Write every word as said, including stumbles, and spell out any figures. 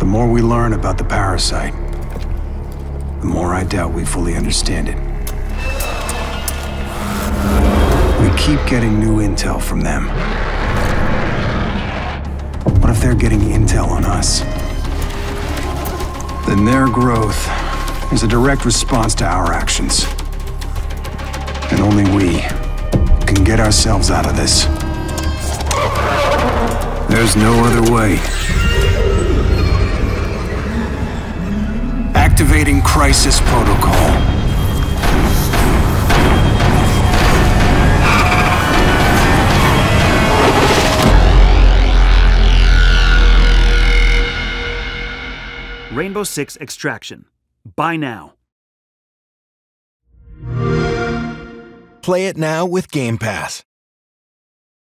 The more we learn about the parasite, the more I doubt we fully understand it. We keep getting new intel from them. What if they're getting intel on us? Then their growth is a direct response to our actions. And only we can get ourselves out of this. There's no other way. Activating crisis protocol. Rainbow Six Extraction. Buy now. Play it now with Game Pass.